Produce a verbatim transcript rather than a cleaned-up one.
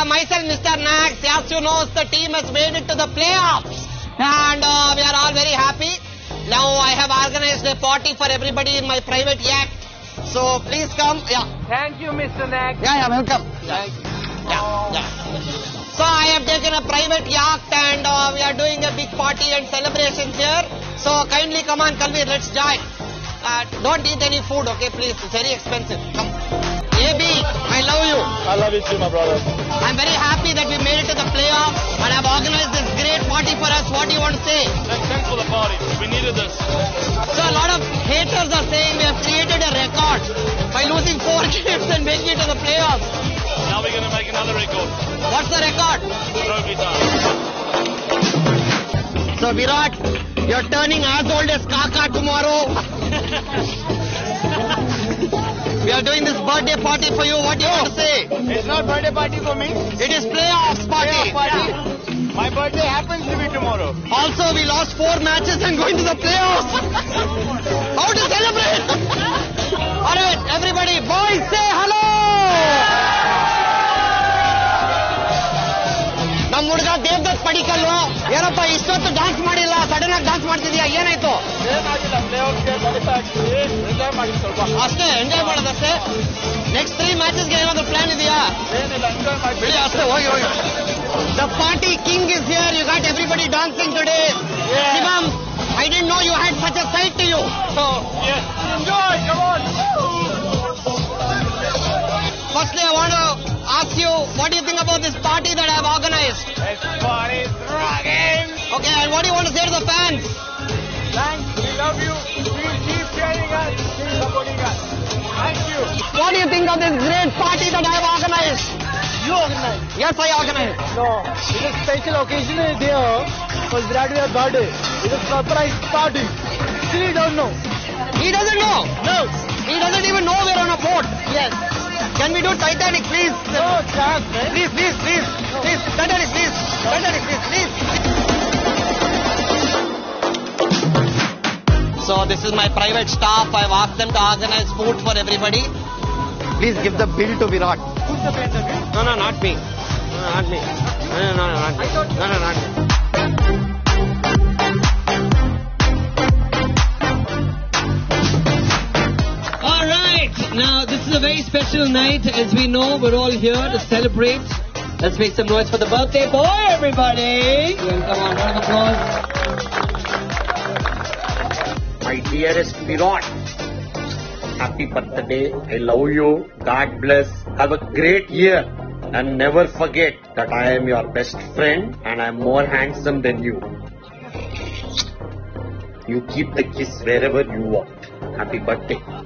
uh, myself, Mister Nax, as you know, the team has made it to the playoffs, and uh, we are all very happy. Now I have organized a party for everybody in my private yak, so please come. Yeah. Thank you, Mister Nax. Yeah, yeah, welcome. Yeah. Thank you. Yeah, oh. yeah. So I have taken a private yacht, and uh, we are doing a big party and celebrations here. So kindly come on, Kalvi, let's join. Uh, don't eat any food, okay? Please, it's very expensive. Come. A B, I love you. I love you too, my brother. I'm very happy that we made it to the playoffs, and I've organized this great party for us. What do you want to say? Thanks for the party. We needed this. So a lot of haters are saying we have created a record by losing four games and making it to the playoffs. Now we're going to make another record. What's the record? Trophy time. So Virat, you're turning as old as Kaka tomorrow. We are doing this birthday party for you. What do you want to say? It's not birthday party for me. It is playoffs party. Playoff party. Yeah. My birthday happens to be tomorrow. Also, we lost four matches and going to the playoffs. How to celebrate? All right, everybody, boys, say hello. Nam mudga devdat padikallo. Yenappa ishottu dance madilla. Sudden ag dance martidiya. Yenaito? Yenagilla. Playoffs ge qualify enjoy madi solva. Aste enjoy madadaste. Next three matches ge enadru plan idiya? Yenill enjoy madi. Bili aste hogi hogi. The party king is here. You got everybody dancing today. Yeah. Shivam, I didn't know you had such a sight to you. So, yes. Enjoy. Come on. Firstly, I want to ask you, what do you think about this party that I have organized? This party is rocking. Okay, and what do you want to say to the fans? Thanks. We love you. Please keep sharing us. Keep supporting us. Thank you. What do you think of this great party that I have organized? You organized? Yes, I organized. No, it's a special occasion here for Virat Kohli's birthday. It's a surprise party. Still he don't know. He doesn't know? No. He doesn't even know we're on a boat. Yes. Can we do Titanic, please? No chance, man. Please, please, please. No. Please, Titanic, please. No. Titanic, please, please. So this is my private staff. I've asked them to organize food for everybody. Please give the bill to Virat. Who's the vendor? No, no, not me. No, not me. No, no, no, not me. No, no, not me. Now, this is a very special night. As we know, we're all here to celebrate. Let's make some noise for the birthday boy, everybody. Well, come on, round of applause. My dearest Virat, happy birthday. I love you. God bless. Have a great year. And never forget that I am your best friend and I'm more handsome than you. You keep the kiss wherever you want. Happy birthday.